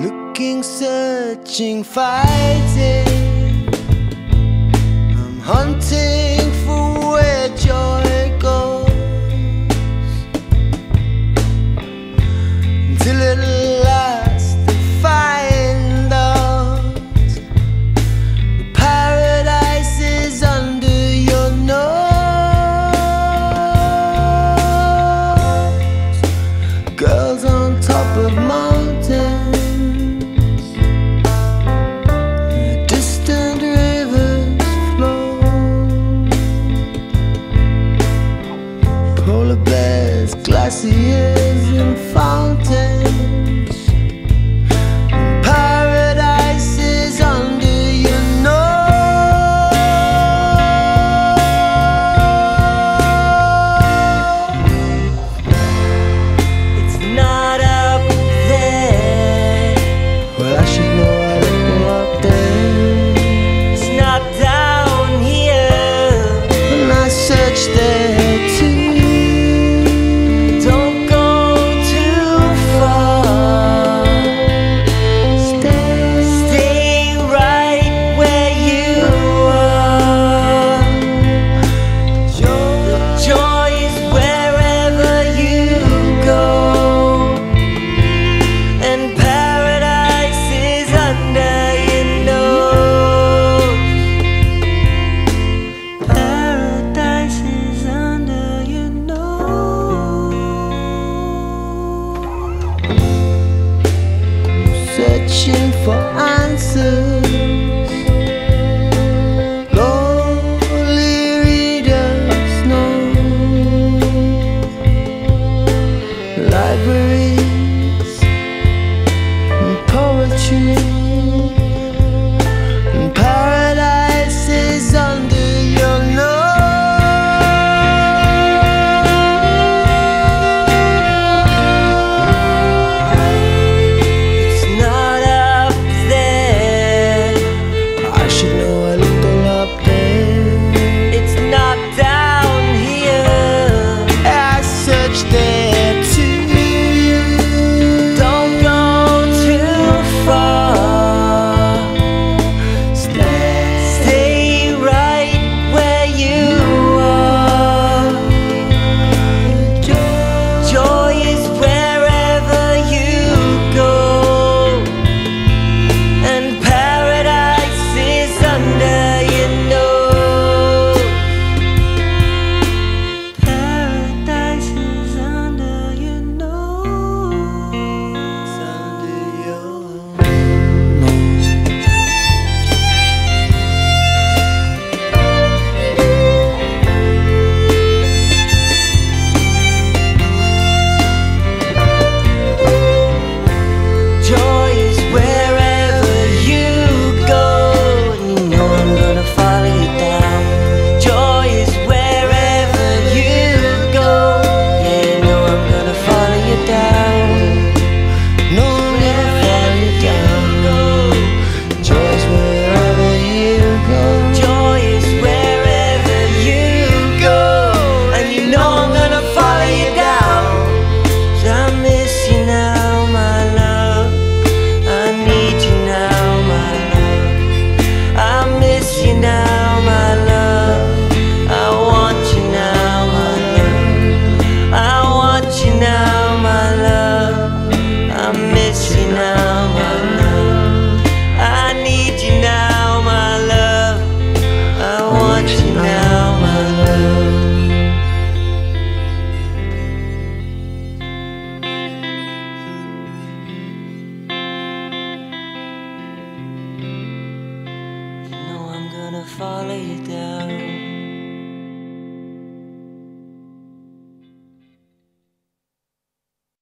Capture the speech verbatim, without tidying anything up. Looking, searching, fighting, I'm hunting for where joy goes. Until at last I find out the paradise is under your nose. Girls on top of mountains, glaciers and fountains, and paradise is under your nose. It's not up there. Well, I should know I don't go up there. It's not down here. When I search there too, searching for answers. Lonely readers know libraries and poetry, and paradise is under your follow you down.